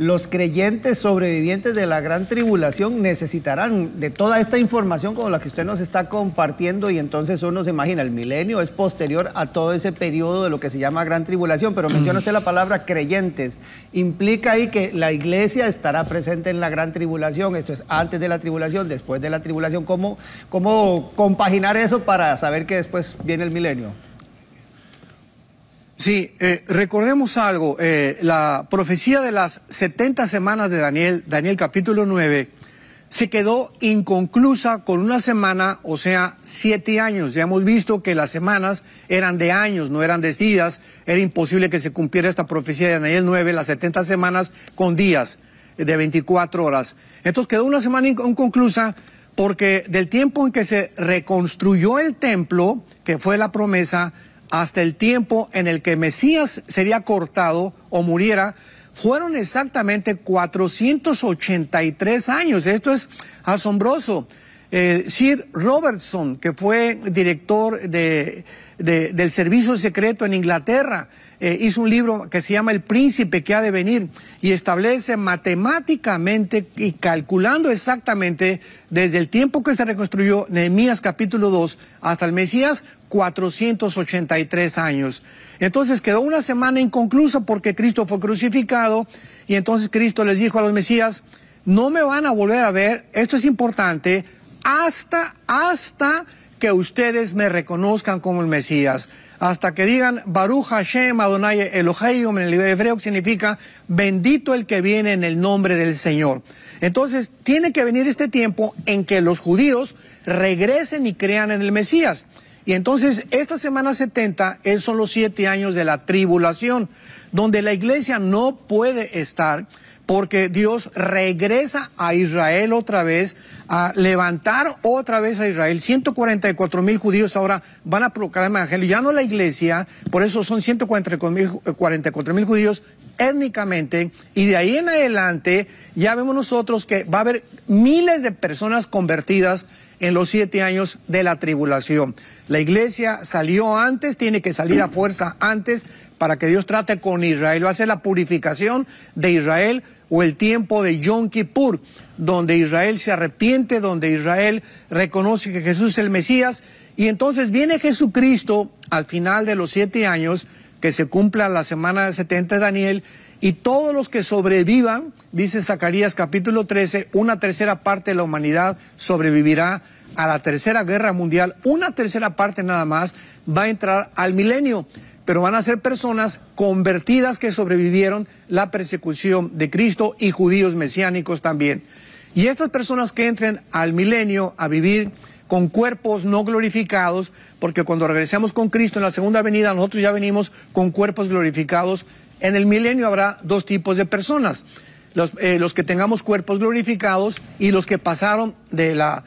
los creyentes sobrevivientes de la gran tribulación necesitarán de toda esta información como la que usted nos está compartiendo, y entonces uno se imagina, el milenio es posterior a todo ese periodo de lo que se llama gran tribulación, pero menciona usted la palabra creyentes, implica ahí que la iglesia estará presente en la gran tribulación, esto es antes de la tribulación, después de la tribulación. ¿Cómo compaginar eso para saber que después viene el milenio? Sí, recordemos algo, la profecía de las 70 semanas de Daniel, Daniel capítulo 9, se quedó inconclusa con una semana, o sea, 7 años. Ya hemos visto que las semanas eran de años, no eran de días. Era imposible que se cumpliera esta profecía de Daniel 9, las 70 semanas con días de 24 horas. Entonces quedó una semana inconclusa porque del tiempo en que se reconstruyó el templo, que fue la promesa, hasta el tiempo en el que Mesías sería cortado o muriera, fueron exactamente 483 años. Esto es asombroso. Sir Robertson, que fue director del servicio secreto en Inglaterra, hizo un libro que se llama El Príncipe que ha de venir, y establece matemáticamente y calculando exactamente desde el tiempo que se reconstruyó Nehemías capítulo 2 hasta el Mesías, 483 años. Entonces quedó una semana inconclusa porque Cristo fue crucificado, y entonces Cristo les dijo a los Mesías: no me van a volver a ver, esto es importante, hasta que ustedes me reconozcan como el Mesías, hasta que digan Baruch Hashem, Adonai, Eloheim. En el hebreo significa bendito el que viene en el nombre del Señor. Entonces tiene que venir este tiempo en que los judíos regresen y crean en el Mesías. Y entonces esta semana 70 son los 7 años de la tribulación, donde la iglesia no puede estar, porque Dios regresa a Israel otra vez, a levantar otra vez a Israel. 144,000 judíos ahora van a proclamar el evangelio, ya no la iglesia, por eso son 144,000 judíos étnicamente, y de ahí en adelante ya vemos nosotros que va a haber miles de personas convertidas en los 7 años de la tribulación. La iglesia salió antes, tiene que salir a fuerza antes para que Dios trate con Israel. Va a ser la purificación de Israel, o el tiempo de Yom Kippur, donde Israel se arrepiente, donde Israel reconoce que Jesús es el Mesías, y entonces viene Jesucristo al final de los 7 años, que se cumpla la semana 70 de Daniel, y todos los que sobrevivan, dice Zacarías capítulo 13, una tercera parte de la humanidad sobrevivirá a la tercera guerra mundial, una tercera parte nada más va a entrar al milenio, pero van a ser personas convertidas que sobrevivieron la persecución de Cristo, y judíos mesiánicos también. Y estas personas que entren al milenio a vivir con cuerpos no glorificados, porque cuando regresemos con Cristo en la segunda venida, nosotros ya venimos con cuerpos glorificados. En el milenio habrá 2 tipos de personas, los que tengamos cuerpos glorificados y los que pasaron de la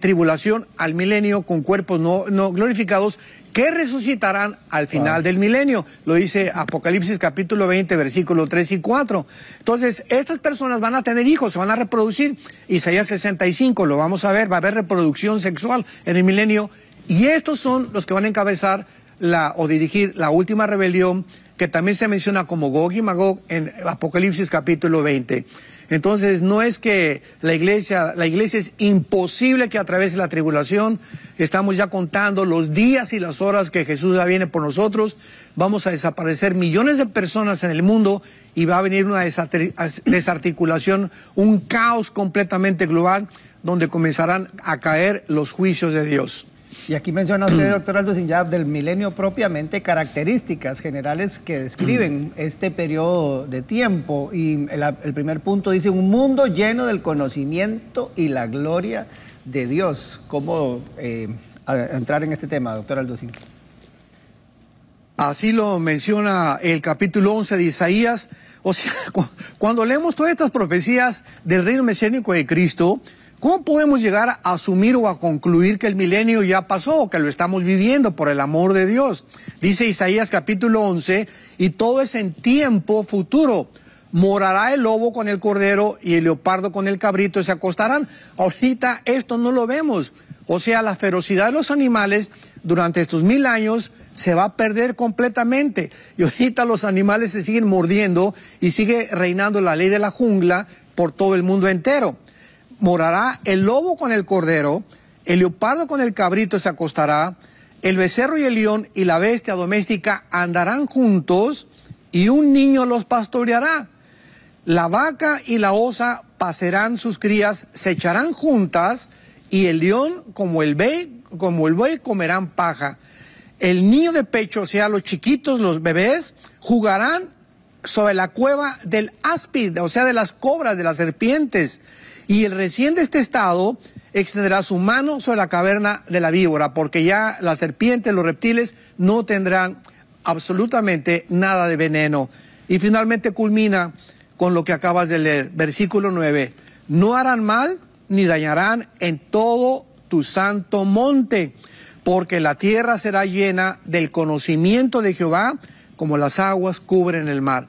tribulación al milenio con cuerpos no glorificados, que resucitarán al final del milenio. Lo dice Apocalipsis capítulo 20, versículos 3 y 4. Entonces, estas personas van a tener hijos, se van a reproducir. Isaías 65, lo vamos a ver, va a haber reproducción sexual en el milenio. Y estos son los que van a encabezar o dirigir la última rebelión, que también se menciona como Gog y Magog en Apocalipsis capítulo 20. Entonces, no es que la iglesia es imposible que atraviese la tribulación. Estamos ya contando los días y las horas que Jesús ya viene por nosotros. Vamos a desaparecer millones de personas en el mundo, y va a venir una desarticulación, un caos completamente global, donde comenzarán a caer los juicios de Dios. Y aquí menciona usted, doctor Aldo Sinjab, del milenio propiamente, características generales que describen este periodo de tiempo. Y el primer punto dice: un mundo lleno del conocimiento y la gloria de Dios. ¿Cómo entrar en este tema, doctor Aldo Sinjab? Así lo menciona el capítulo 11 de Isaías. O sea, cuando leemos todas estas profecías del reino mesiánico de Cristo, ¿cómo podemos llegar a asumir o a concluir que el milenio ya pasó, que lo estamos viviendo, por el amor de Dios? Dice Isaías capítulo 11, y todo es en tiempo futuro. Morará el lobo con el cordero y el leopardo con el cabrito, se acostarán. Ahorita esto no lo vemos. O sea, la ferocidad de los animales durante estos 1000 años se va a perder completamente. Y ahorita los animales se siguen mordiendo y sigue reinando la ley de la jungla por todo el mundo entero. Morará el lobo con el cordero, el leopardo con el cabrito se acostará, el becerro y el león y la bestia doméstica andarán juntos y un niño los pastoreará. La vaca y la osa pacerán sus crías, se echarán juntas y el león como el buey comerán paja. El niño de pecho, o sea, los chiquitos, los bebés, jugarán sobre la cueva del áspid, o sea, de las cobras, de las serpientes. Y el recién destestado extenderá su mano sobre la caverna de la víbora, porque ya las serpientes, los reptiles, no tendrán absolutamente nada de veneno. Y finalmente culmina con lo que acabas de leer, versículo 9. No harán mal ni dañarán en todo tu santo monte, porque la tierra será llena del conocimiento de Jehová, como las aguas cubren el mar.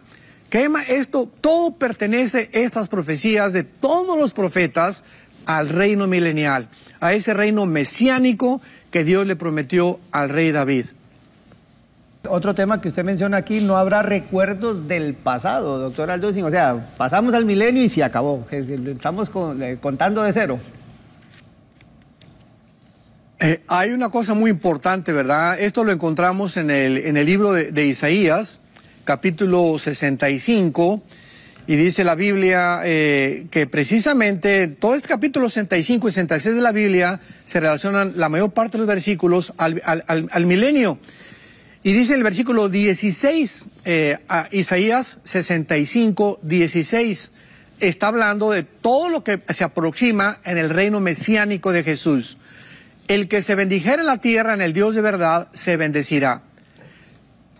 Esto todo pertenece, estas profecías de todos los profetas, al reino milenial, a ese reino mesiánico que Dios le prometió al rey David. Otro tema que usted menciona aquí, no habrá recuerdos del pasado, doctor Alducin. O sea, pasamos al milenio y se acabó. Estamos contando de cero. Hay una cosa muy importante, ¿verdad? Esto lo encontramos en el libro de Isaías, capítulo 65, y dice la Biblia que precisamente todo este capítulo 65 y 66 de la Biblia se relacionan la mayor parte de los versículos al milenio. Y dice el versículo 16, a Isaías 65, 16, está hablando de todo lo que se aproxima en el reino mesiánico de Jesús. El que se bendijera en la tierra en el Dios de verdad, se bendecirá.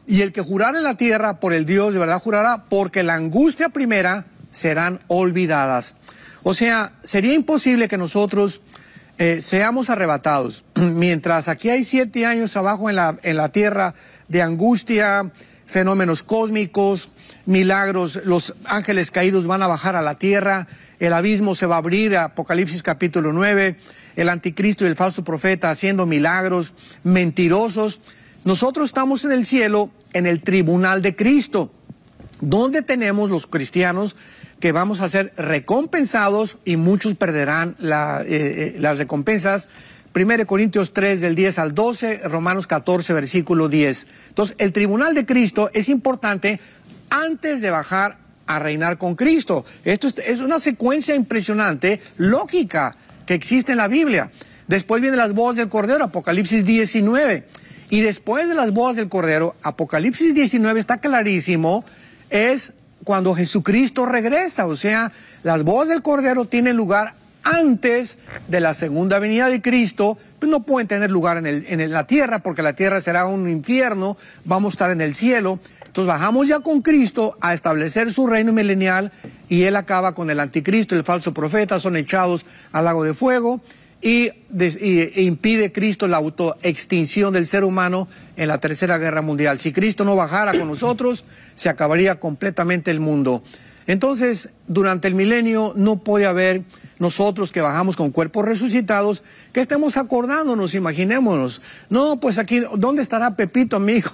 Y el que jurare en la tierra por el Dios de verdad jurará, porque la angustia primera serán olvidadas. O sea, sería imposible que nosotros seamos arrebatados. Mientras aquí hay 7 años abajo en la tierra de angustia, fenómenos cósmicos, milagros, los ángeles caídos van a bajar a la tierra, el abismo se va a abrir, Apocalipsis capítulo 9, el anticristo y el falso profeta haciendo milagros, mentirosos. Nosotros estamos en el cielo, en el tribunal de Cristo, donde tenemos los cristianos que vamos a ser recompensados y muchos perderán las recompensas. 1 Corintios 3, del 10 al 12, Romanos 14, versículo 10. Entonces, el tribunal de Cristo es importante antes de bajar a reinar con Cristo. Esto es una secuencia impresionante, lógica, que existe en la Biblia. Después vienen las bodas del Cordero, Apocalipsis 19. Y después de las bodas del Cordero, Apocalipsis 19 está clarísimo, es cuando Jesucristo regresa. O sea, las bodas del Cordero tienen lugar antes de la segunda venida de Cristo, pues no pueden tener lugar en la tierra, porque la tierra será un infierno, vamos a estar en el cielo. Entonces bajamos ya con Cristo a establecer su reino milenial, y Él acaba con el anticristo, el falso profeta, son echados al lago de fuego, y impide Cristo la autoextinción del ser humano en la Tercera Guerra Mundial. Si Cristo no bajara con nosotros, se acabaría completamente el mundo. Entonces, durante el milenio no puede haber nosotros que bajamos con cuerpos resucitados, que estemos acordándonos, imaginémonos. No, pues aquí, ¿dónde estará Pepito, mi hijo?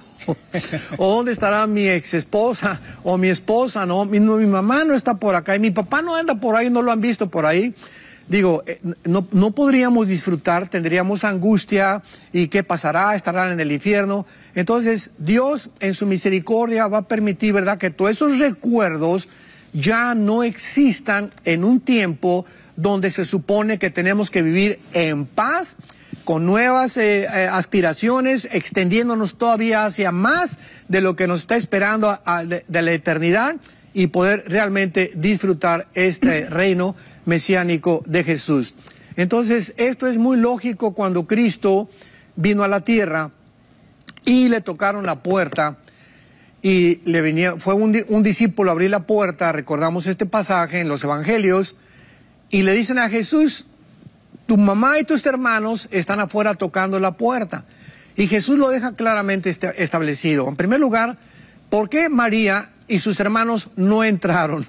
¿O dónde estará mi ex esposa? ¿O mi esposa? No, mi mamá no está por acá y mi papá no anda por ahí, no lo han visto por ahí. Digo, no podríamos disfrutar, tendríamos angustia, ¿y qué pasará? ¿Estarán en el infierno? Entonces, Dios en su misericordia va a permitir, ¿verdad?, que todos esos recuerdos ya no existan en un tiempo donde se supone que tenemos que vivir en paz, con nuevas aspiraciones, extendiéndonos todavía hacia más de lo que nos está esperando de la eternidad, y poder realmente disfrutar este reino mesiánico de Jesús. Entonces, esto es muy lógico. Cuando Cristo vino a la tierra y le tocaron la puerta y fue un discípulo a abrir la puerta, recordamos este pasaje en los evangelios, y le dicen a Jesús, tu mamá y tus hermanos están afuera tocando la puerta. Y Jesús lo deja claramente establecido. En primer lugar, ¿por qué María y sus hermanos no entraron?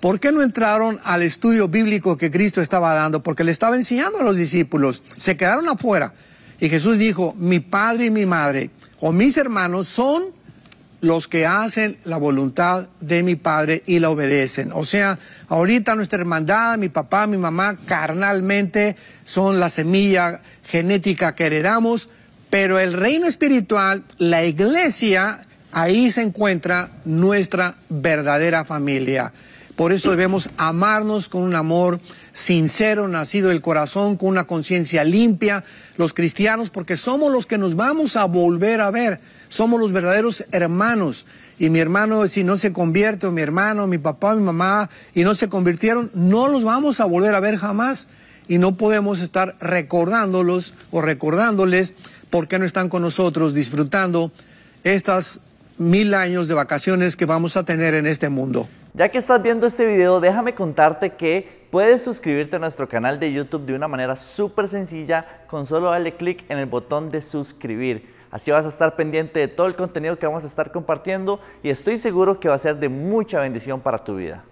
¿Por qué no entraron al estudio bíblico que Cristo estaba dando? Porque le estaba enseñando a los discípulos. Se quedaron afuera. Y Jesús dijo, mi padre y mi madre, o mis hermanos son los que hacen la voluntad de mi Padre y la obedecen. O sea, ahorita nuestra hermandad, mi papá, mi mamá, carnalmente son la semilla genética que heredamos, pero el reino espiritual, la iglesia, ahí se encuentra nuestra verdadera familia. Por eso debemos amarnos con un amor sincero, nacido del corazón, con una conciencia limpia, los cristianos, porque somos los que nos vamos a volver a ver. Somos los verdaderos hermanos. Y mi hermano, si no se convierte, o mi hermano, mi papá, mi mamá, y no se convirtieron, no los vamos a volver a ver jamás. Y no podemos estar recordándolos o recordándoles por qué no están con nosotros disfrutando estas 1000 años de vacaciones que vamos a tener en este mundo. Ya que estás viendo este video, déjame contarte que puedes suscribirte a nuestro canal de YouTube de una manera súper sencilla, con solo darle clic en el botón de suscribir. Así vas a estar pendiente de todo el contenido que vamos a estar compartiendo y estoy seguro que va a ser de mucha bendición para tu vida.